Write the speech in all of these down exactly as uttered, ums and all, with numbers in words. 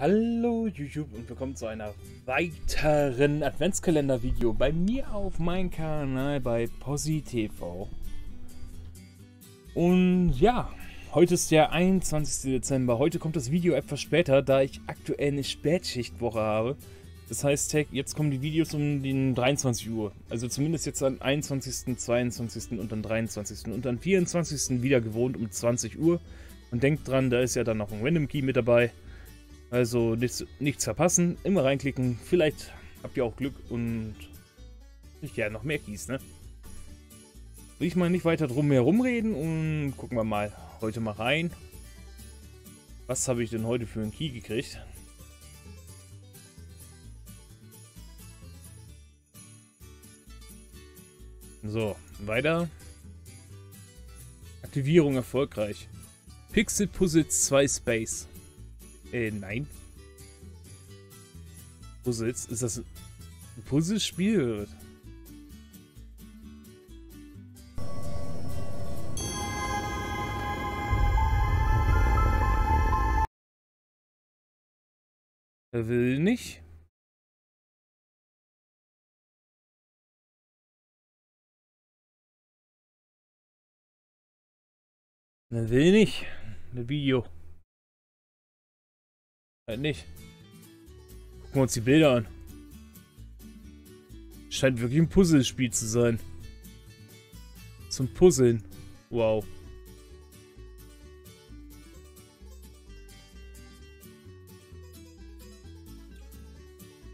Hallo YouTube und willkommen zu einer weiteren Adventskalender-Video bei mir auf meinem Kanal bei PosiTV. Und ja, heute ist der einundzwanzigste Dezember. Heute kommt das Video etwas später, da ich aktuell eine Spätschichtwoche habe. Das heißt, jetzt kommen die Videos um den dreiundzwanzig Uhr. Also zumindest jetzt am einundzwanzigsten, zweiundzwanzigsten und am dreiundzwanzigsten und am vierundzwanzigsten wieder gewohnt um zwanzig Uhr. Und denkt dran, da ist ja dann noch ein Random Key mit dabei. Also nichts, nichts verpassen, immer reinklicken, vielleicht habt ihr auch Glück und ich gerne noch mehr Keys, ne? Will ich mal nicht weiter drum herumreden und gucken wir mal heute mal rein. Was habe ich denn heute für einen Key gekriegt? So, weiter. Aktivierung erfolgreich. Pixel Puzzle zwei Space. Äh, nein. Puzzles? Ist das ein Puzzlespiel? Er will nicht. Er will nicht. Ein Video. Nicht. Gucken wir uns die Bilder an. Scheint wirklich ein Puzzlespiel zu sein. Zum Puzzeln. Wow.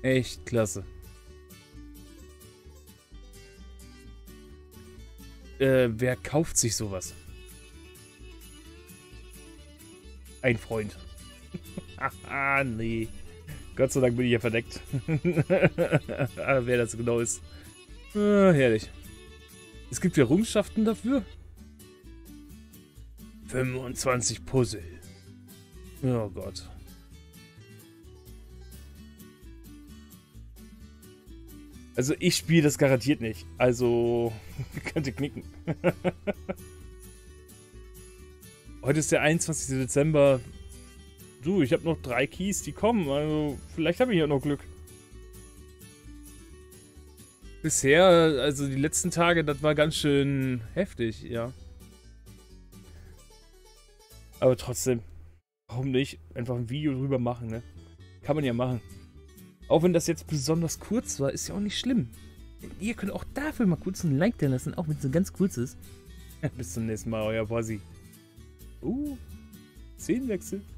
Echt klasse. Äh, wer kauft sich sowas? Ein Freund. Ah, nee. Gott sei Dank bin ich ja verdeckt. Wer das genau ist. Ah, herrlich. Es gibt ja Errungenschaften dafür. fünfundzwanzig Puzzle. Oh Gott. Also ich spiele das garantiert nicht. Also könnt ihr knicken. Heute ist der einundzwanzigste Dezember. Du, ich habe noch drei Keys, die kommen, also vielleicht habe ich ja noch Glück. Bisher, also die letzten Tage, das war ganz schön heftig, ja. Aber trotzdem, warum nicht einfach ein Video drüber machen, ne? Kann man ja machen. Auch wenn das jetzt besonders kurz war, ist ja auch nicht schlimm. Ihr könnt auch dafür mal kurz ein Like da lassen, auch wenn es so ganz kurz ist. Bis zum nächsten Mal, euer Possyy. Uh, Szenenwechsel.